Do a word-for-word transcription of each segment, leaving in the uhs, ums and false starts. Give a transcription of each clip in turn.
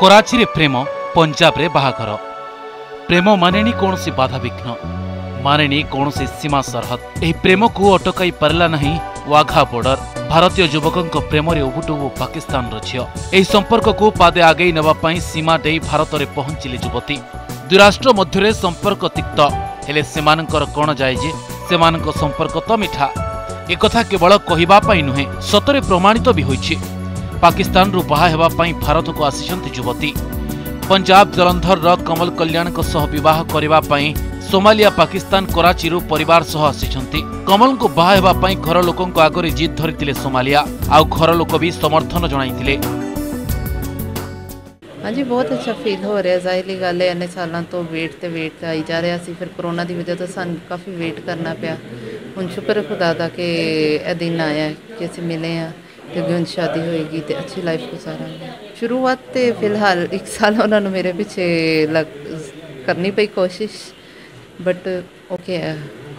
कराची रे प्रेम पंजाब रे बाहाघर प्रेम मानेनी कौन सी बाधा विघ्न मानेनी कौन सी सीमा सरहद एही प्रेम को अटकाई पारला नहीं वाघा बॉर्डर भारतीय युवकों प्रेम रे उभुटु पाकिस्तान झील एही संपर्क को पादे आगे नवापाई सीमा दे भारत में पहुंचिले युवती दुई राष्ट्र मध्य संपर्क तिक्त हेले सेमानंकर कौन जाए जे सेमानंक संपर्क तो मिठा एक कथा केवल कहिबा पाई नुहे सतरे प्रमाणित भी होइछि। पाकिस्तान रु बाहा हेबा पाई भारत को आसीचंती युवती पंजाब जलंधर रो कमल कल्याण को सह विवाह करबा पाई सोमालिया पाकिस्तान कराची रु परिवार सह आसीचंती। कमल को बाहा हेबा पाई घर लोकों को आगरे जिद धरितिले सोमालिया आ घर लोक भी समर्थन जणाइतिले। हाँ जी बहुत अच्छा फील हो रहा जाहिर गल है इन्ने साल तो वेट तो वेट आई जा रहा सी फिर कोरोना की वजह तो सन काफ़ी वेट करना पाया हूँ शुक्र खुदा दा कि ए दिन आया कि अस मिले हाँ तो शादी होएगी तो अच्छी लाइफ गुजारांगे। शुरुआत तो फिलहाल एक साल उन्होंने मेरे पीछे लग करनी पई कोशिश बट ओके है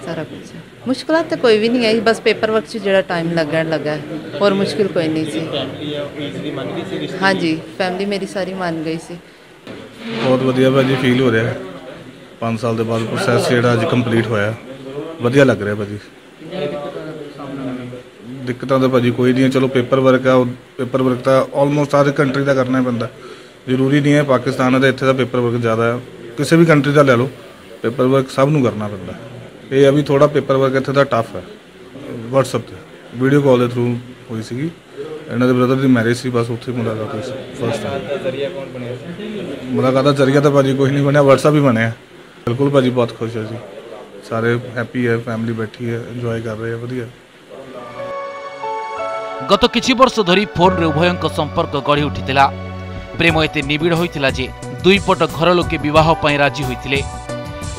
सारा कुछ मुश्किल तो कोई भी नहीं आई बस पेपर वर्क से जो टाइम लगन लगा है और मुश्किल कोई नहीं सी। हाँ जी फैमिली मेरी सारी मान गई सी। बहुत वधिया भाजी फील हो रहा है पाँच साल के बाद प्रोसैस जो कंप्लीट होया वधिया लग रहा भाजी। दिक्कतों तो भाजी कोई नहीं है चलो पेपर वर्क है पेपर वर्क तो ऑलमोस्ट हर कंट्री का करना ही पैंता जरूरी नहीं है पाकिस्तान का इतने का पेपर वर्क ज़्यादा है किसी भी कंट्री का ले लो पेपर वर्क सबनों करना पैंता। ये अभी थोड़ा पेपर वर्क इतने का टफ है व्हाट्सएप पर वीडियो कॉल के थ्रू हुई सी इन्होंने ब्रदर की मैरिज से बस उत्थे मुलाकात हुई फर्स्ट टाइम मुलाकात का जरिया तो भाजी कुछ नहीं बनया व्हाट्सएप ही बनया। बिल्कुल भाजी बहुत खुश है जी सारे हैप्पी है फैमिली बैठी है इंजॉय कर रहे हैं वधिया। गत किछि वर्ष धरी फोन रे उभयंक संपर्क गढ़ी उठितिला प्रेम एते निबिड़ होइतिला जे दुई पट घर लोके विवाह पई राजी होइतिले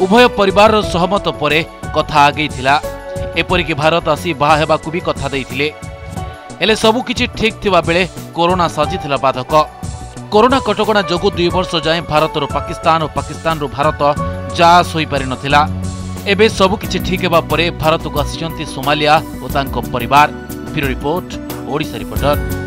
उभय परिवार रो सहमत परे कथा आगेइतिला एपरि कि भारत आसी बाहा हेबाकु भी कथा दैतिले हेले सबु किछि ठीक थिबा बेले कोरोना साजितिला बाधक। कोरोना कटकणा जोगु दुई वर्ष जाय भारत रो पाकिस्तान और पाकिस्तान रो भारत जास होई पारि नथिला एबे सबु किछि ठीक हेबा परे भारत को आसीचंती सोमालिया और तांको परिवार। Bureau report Odisha reporter.